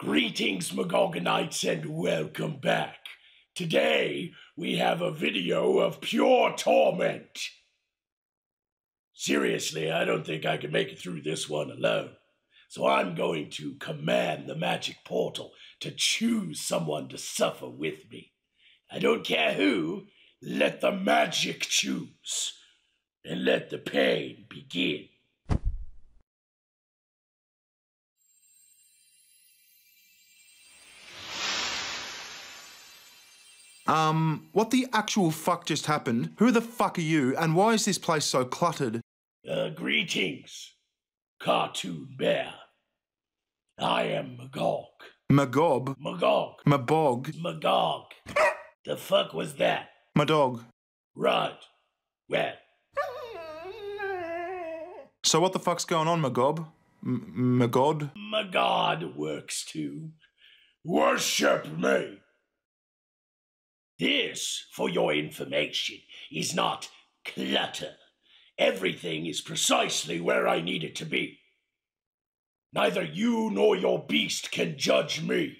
Greetings, Magogonites, and welcome back. Today, we have a video of pure torment. Seriously, I don't think I can make it through this one alone. So I'm going to command the magic portal to choose someone to suffer with me. I don't care who, let the magic choose. And let the pain begin. What the actual fuck just happened? Who the fuck are you, and why is this place so cluttered? Greetings, Cartoon Bear. I am Magog. Magog? Magog. Magog. Magog. The fuck was that? My dog. Right. Well. So what the fuck's going on, Magog? Magod? Magod works too. Worship me! This, for your information, is not clutter. Everything is precisely where I need it to be. Neither you nor your beast can judge me,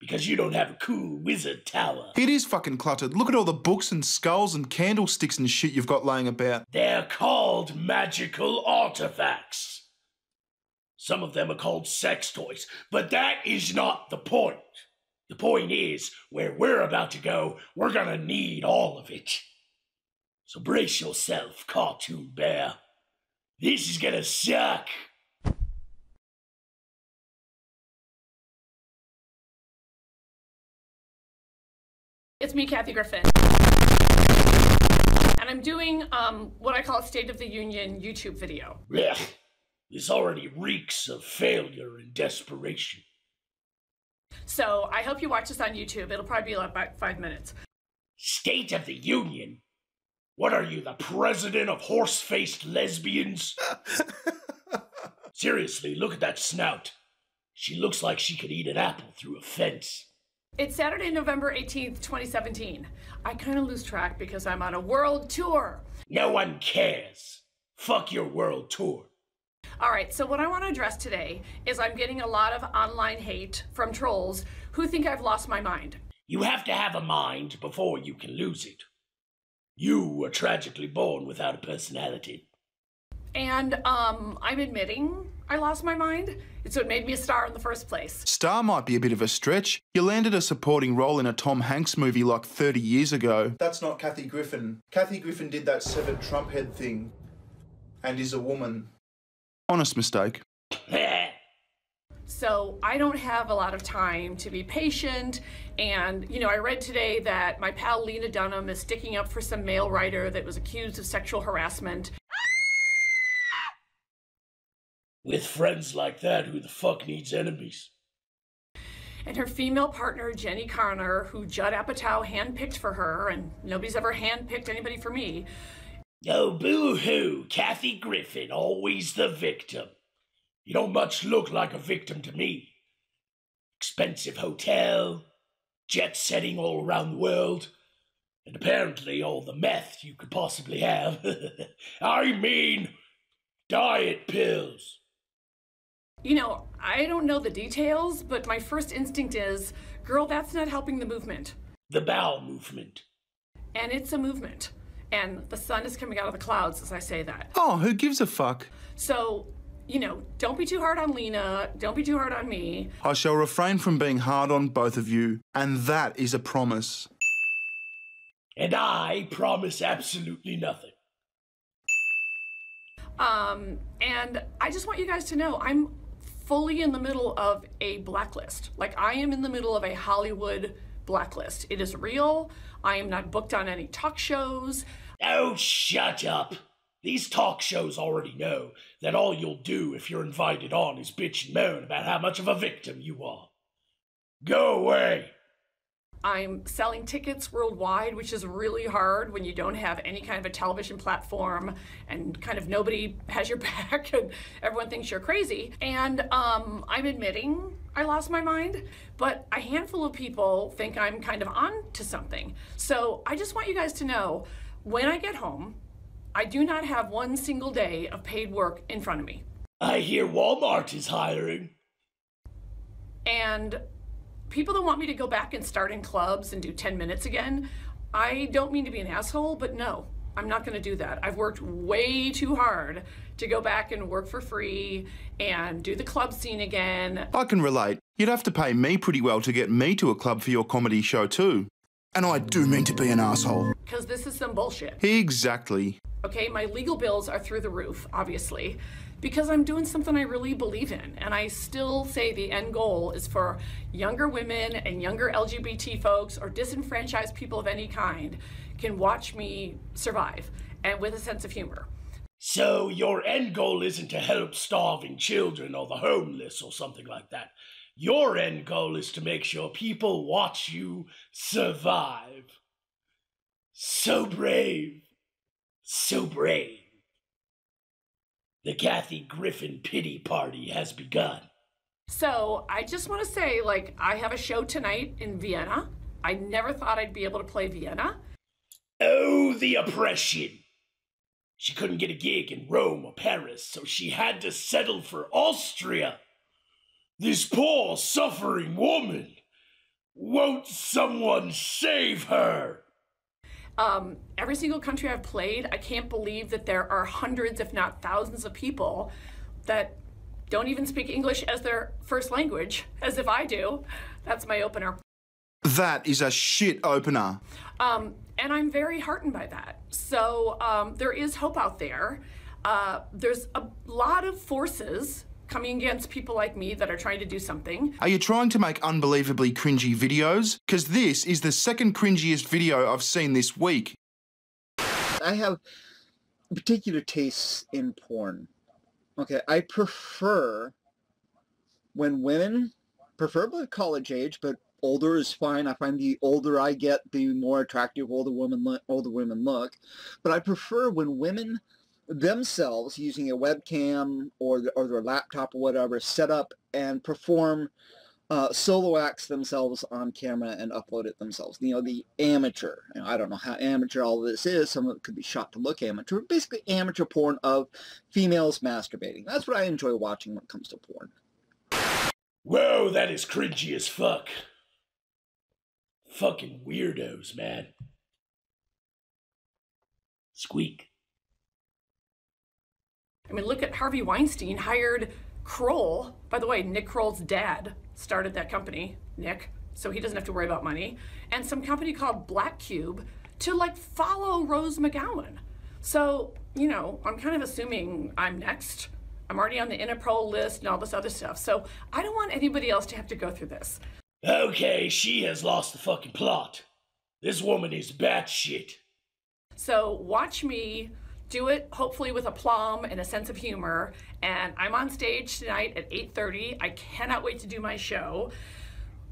because you don't have a cool wizard tower. It is fucking cluttered. Look at all the books and skulls and candlesticks and shit you've got laying about. They're called magical artifacts. Some of them are called sex toys, but that is not the point. The point is, where we're about to go, we're gonna need all of it. So brace yourself, Cartoon Bear. This is gonna suck. It's me, Kathy Griffin. And I'm doing, what I call a State of the Union YouTube video. Blech. This already reeks of failure and desperation. So I hope you watch this on YouTube. It'll probably be about 5 minutes. State of the Union? What are you, the president of horse-faced lesbians? Seriously, look at that snout. She looks like she could eat an apple through a fence. It's Saturday, November 18th, 2017. I kind of lose track because I'm on a world tour. No one cares. Fuck your world tour. All right, so what I want to address today is I'm getting a lot of online hate from trolls who think I've lost my mind. You have to have a mind before you can lose it. You were tragically born without a personality. And, I'm admitting I lost my mind. It's what made me a star in the first place. Star might be a bit of a stretch. You landed a supporting role in a Tom Hanks movie like 30 years ago. That's not Kathy Griffin. Kathy Griffin did that severed Trump head thing and is a woman. Honest mistake. So I don't have a lot of time to be patient, and you know, I read today that my pal Lena Dunham is sticking up for some male writer that was accused of sexual harassment. With friends like that, who the fuck needs enemies? And her female partner, Jenny Connor, who Judd Apatow handpicked for her, and nobody's ever handpicked anybody for me. Oh, boo-hoo, Kathy Griffin, always the victim. You don't much look like a victim to me. Expensive hotel, jet-setting all around the world, and apparently all the meth you could possibly have. I mean, diet pills. You know, I don't know the details, but my first instinct is, girl, that's not helping the movement. The bowel movement. And it's a movement. And the sun is coming out of the clouds as I say that. Oh, who gives a fuck? So, you know, don't be too hard on Lena, don't be too hard on me. I shall refrain from being hard on both of you, and that is a promise. And I promise absolutely nothing. And I just want you guys to know I'm fully in the middle of a blacklist. Like, I am in the middle of a Hollywood blacklist. It is real. I am not booked on any talk shows. Oh, shut up. These talk shows already know that all you'll do if you're invited on is bitch and moan about how much of a victim you are. Go away. I'm selling tickets worldwide, which is really hard when you don't have any kind of a television platform and kind of nobody has your back and everyone thinks you're crazy. And I'm admitting I lost my mind, but a handful of people think I'm kind of on to something. So I just want you guys to know, when I get home, I do not have one single day of paid work in front of me. I hear Walmart is hiring. And people that want me to go back and start in clubs and do 10 minutes again, I don't mean to be an asshole, but no, I'm not gonna do that. I've worked way too hard to go back and work for free and do the club scene again. I can relate. You'd have to pay me pretty well to get me to a club for your comedy show too. And I do mean to be an asshole. Because this is some bullshit. Exactly. Okay, my legal bills are through the roof, obviously, because I'm doing something I really believe in. And I still say the end goal is for younger women and younger LGBT folks or disenfranchised people of any kind can watch me survive and with a sense of humor. So your end goal isn't to help starving children or the homeless or something like that. Your end goal is to make sure people watch you survive. So brave. So brave. The Kathy Griffin pity party has begun. So I just want to say, like, I have a show tonight in Vienna. I never thought I'd be able to play Vienna. Oh, the oppression. She couldn't get a gig in Rome or Paris, so she had to settle for Austria. This poor, suffering woman. Won't someone save her? Every single country I've played, I can't believe that there are hundreds, if not thousands of people that don't even speak English as their first language, as if I do. That's my opener. That is a shit opener. And I'm very heartened by that. So there is hope out there. There's a lot of forces coming against people like me that are trying to do something. Are you trying to make unbelievably cringy videos? Because this is the second cringiest video I've seen this week. I have particular tastes in porn. Okay, I prefer when women, preferably college age, but older is fine. I find the older I get, the more attractive older women look. But I prefer when women themselves, using a webcam or their laptop or whatever, set up and perform solo acts themselves on camera and upload it themselves. You know, the amateur. You know, I don't know how amateur all of this is. Some of it could be shot to look amateur. Basically amateur porn of females masturbating. That's what I enjoy watching when it comes to porn. Whoa, that is cringy as fuck. Fucking weirdos, man. Squeak. I mean, look at Harvey Weinstein hired Kroll. By the way, Nick Kroll's dad started that company, Nick, so he doesn't have to worry about money. And some company called Black Cube to, like, follow Rose McGowan. So, you know, I'm kind of assuming I'm next. I'm already on the Interpol list and all this other stuff. So I don't want anybody else to have to go through this. Okay, she has lost the fucking plot. This woman is batshit. So watch me do it, hopefully with aplomb and a sense of humor. And I'm on stage tonight at 8:30. I cannot wait to do my show.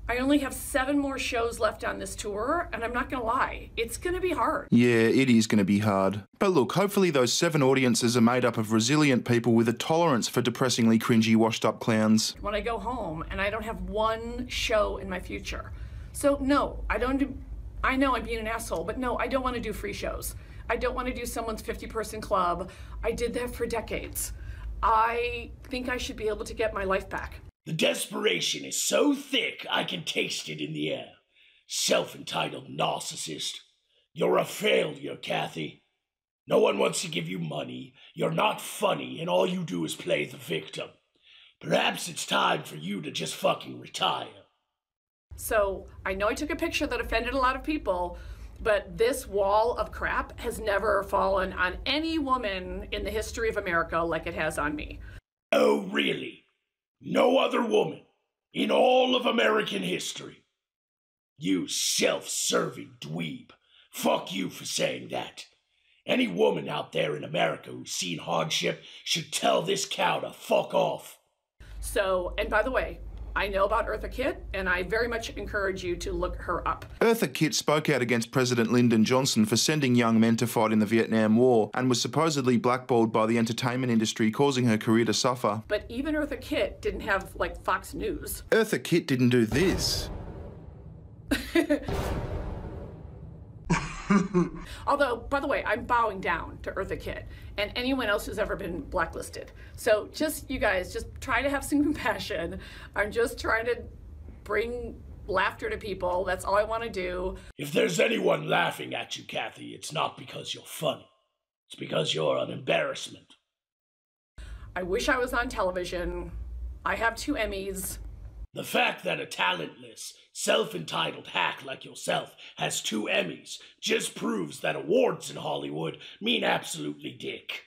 I only have 7 more shows left on this tour, and I'm not gonna lie, it's gonna be hard. Yeah, it is gonna be hard. But look, hopefully those 7 audiences are made up of resilient people with a tolerance for depressingly cringy, washed-up clowns. When I go home, and I don't have 1 show in my future. So no, I don't do, I know I'm being an asshole, but no, I don't wanna do free shows. I don't wanna do someone's 50-person club. I did that for decades. I think I should be able to get my life back. The desperation is so thick I can taste it in the air. Self-entitled narcissist. You're a failure, Kathy. No one wants to give you money. You're not funny, and all you do is play the victim. Perhaps it's time for you to just fucking retire. So, I know I took a picture that offended a lot of people, but this wall of crap has never fallen on any woman in the history of America like it has on me. Oh, really? No other woman in all of American history. You self-serving dweeb. Fuck you for saying that. Any woman out there in America who's seen hardship should tell this cow to fuck off. So, and by the way, I know about Eartha Kitt, and I very much encourage you to look her up. Eartha Kitt spoke out against President Lyndon Johnson for sending young men to fight in the Vietnam War and was supposedly blackballed by the entertainment industry, causing her career to suffer. But even Eartha Kitt didn't have, like, Fox News. Eartha Kitt didn't do this. Although, by the way, I'm bowing down to Eartha Kitt and anyone else who's ever been blacklisted. So just, you guys, just try to have some compassion. I'm just trying to bring laughter to people. That's all I want to do. If there's anyone laughing at you, Kathy, it's not because you're funny. It's because you're an embarrassment. I wish I was on television. I have 2 Emmys. The fact that a talentless, self-entitled hack like yourself has 2 Emmys just proves that awards in Hollywood mean absolutely dick.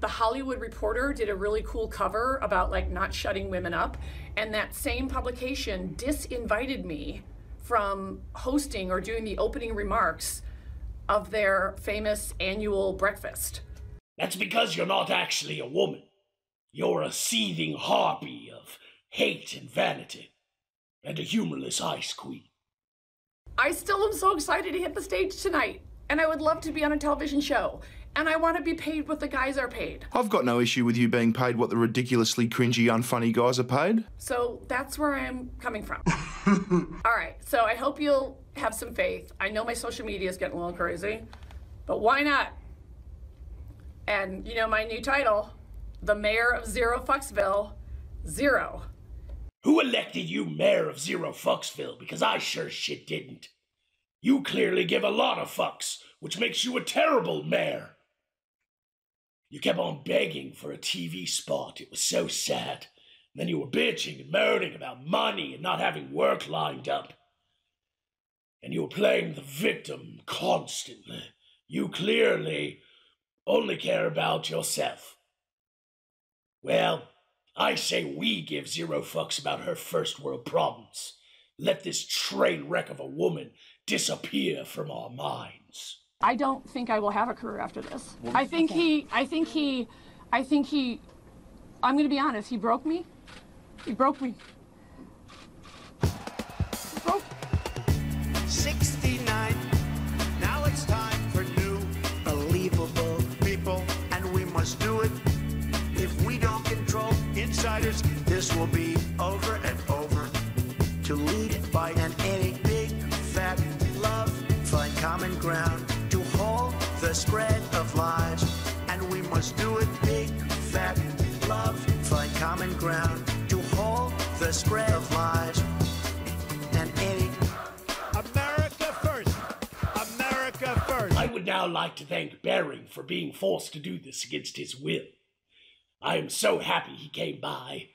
The Hollywood Reporter did a really cool cover about not shutting women up, and that same publication disinvited me from hosting or doing the opening remarks of their famous annual breakfast. That's because you're not actually a woman. You're a seething harpy of hate and vanity, and a humorless ice queen. I still am so excited to hit the stage tonight, and I would love to be on a television show. And I want to be paid what the guys are paid. I've got no issue with you being paid what the ridiculously cringy, unfunny guys are paid. So that's where I'm coming from. All right, so I hope you'll have some faith. I know my social media is getting a little crazy, but why not? And you know my new title, the mayor of Zero Foxville, Zero. Who elected you mayor of Zero Foxville? Because I sure shit didn't. You clearly give a lot of fucks, which makes you a terrible mayor. You kept on begging for a TV spot. It was so sad. And then you were bitching and moaning about money and not having work lined up. And you were playing the victim constantly. You clearly only care about yourself. Well, I say we give zero fucks about her first world problems. Let this train wreck of a woman disappear from our minds. I don't think I will have a career after this. Well, I'm going to be honest, he broke me. He broke me. He broke. 69. Now it's time for new, believable people, and we must do it. If we don't control insiders, this will be over and over. To lead by any big, fat love, find common ground. The spread of lies, and we must do it big, fat, love, find common ground to halt the spread of lies. And any America first, America first. I would now like to thank Bearing for being forced to do this against his will. I am so happy he came by.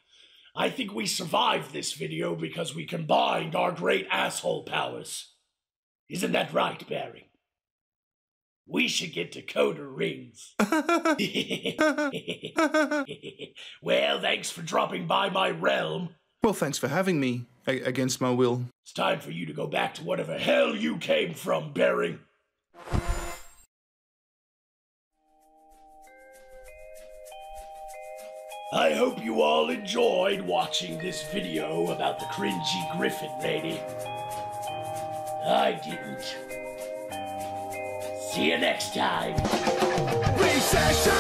I think we survived this video because we combined our great asshole powers. Isn't that right, Bearing? We should get Dakota rings. Well, thanks for dropping by my realm. Well, thanks for having me, against my will. It's time for you to go back to whatever hell you came from, Bearing. I hope you all enjoyed watching this video about the cringy Griffin lady. I didn't. See you next time. Recession,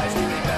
recession.